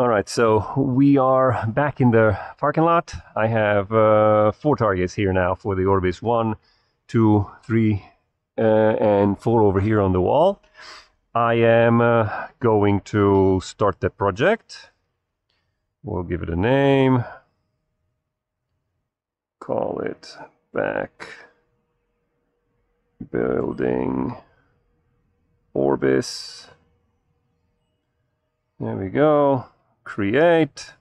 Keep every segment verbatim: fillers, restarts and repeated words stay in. All right, so we are back in the parking lot. I have uh, four targets here now for the Orbis. One, two, three, uh, and four over here on the wall. I am uh, going to start the project. We'll give it a name. Call it back building Orbis. There we go. Create.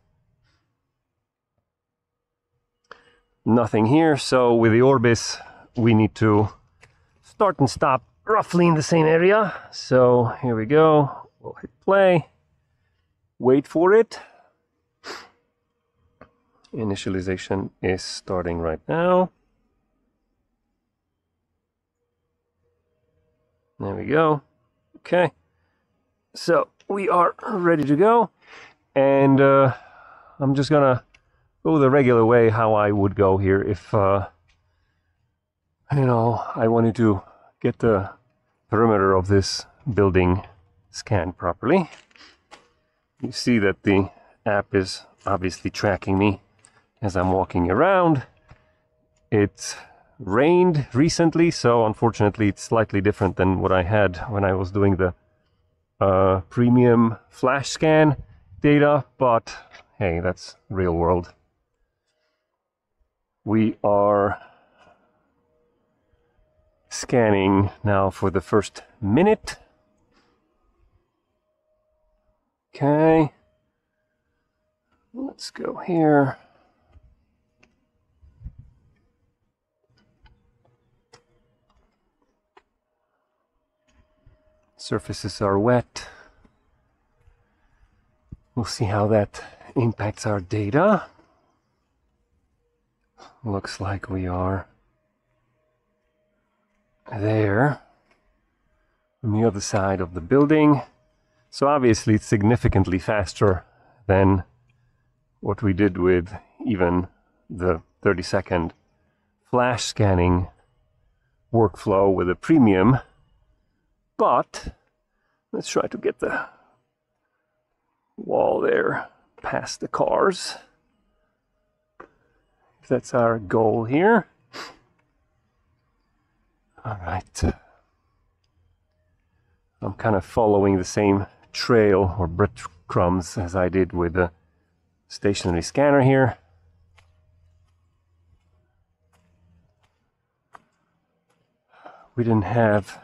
Nothing here. So with the Orbis, we need to start and stop roughly in the same area. So here we go. We'll hit play. Wait for it. Initialization is starting right now. There we go. Okay. So we are ready to go. And uh, I'm just gonna go the regular way how I would go here if uh, you know, I wanted to get the perimeter of this building scanned properly. You see that the app is obviously tracking me as I'm walking around. It's rained recently, so unfortunately it's slightly different than what I had when I was doing the uh, premium flash scan data, but hey, that's real world. We are scanning now for the first minute. Okay, let's go here. Surfaces are wet. We'll see how that impacts our data. Looks like we are there on the other side of the building. So obviously it's significantly faster than what we did with even the thirty second flash scanning workflow with a premium. But let's try to get the wall there past the cars. That's our goal here. All right. I'm kind of following the same trail or breadcrumbs as I did with the stationary scanner here. We didn't have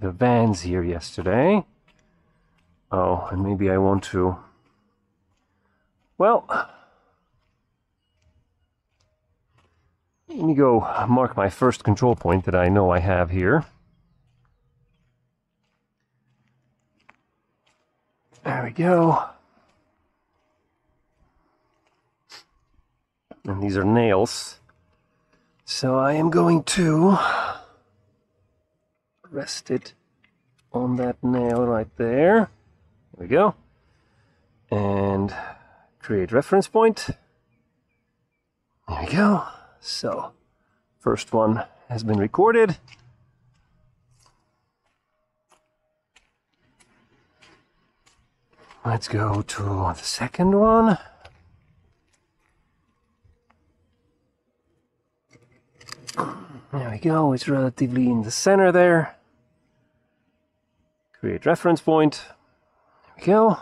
the vans here yesterday. Oh, and maybe I want to... Well, let me go mark my first control point that I know I have here. There we go. And these are nails. So I am going to rest it on that nail right there. There we go. And create reference point. There we go. So first one has been recorded. Let's go to the second one. There we go, it's relatively in the center there. Create reference point. There we go.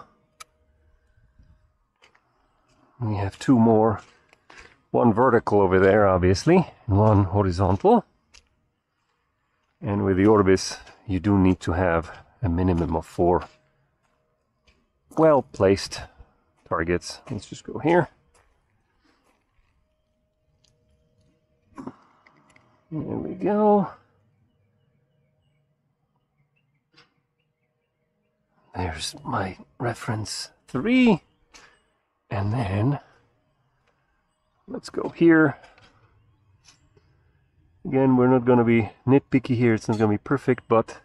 We have two more. One vertical over there, obviously, and one horizontal. And with the Orbis, you do need to have a minimum of four well-placed targets. Let's just go here. There we go. There's my reference three. And then let's go here. Again, we're not going to be nitpicky here. It's not going to be perfect, but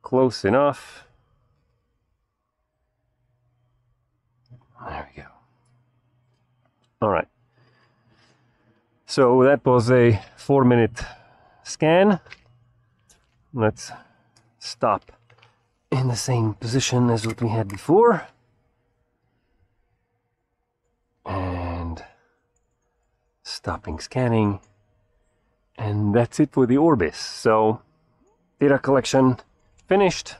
close enough. There we go. All right. So that was a four minute scan. Let's stop in the same position as what we had before. stopping scanning, and that's it for the Orbis. So data collection finished.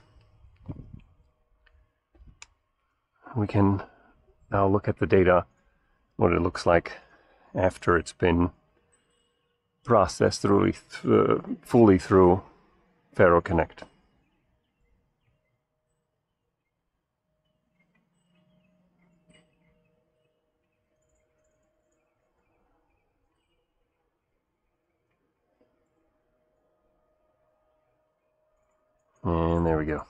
We can now look at the data, what it looks like after it's been processed really th uh, fully through FARO Connect. And there we go.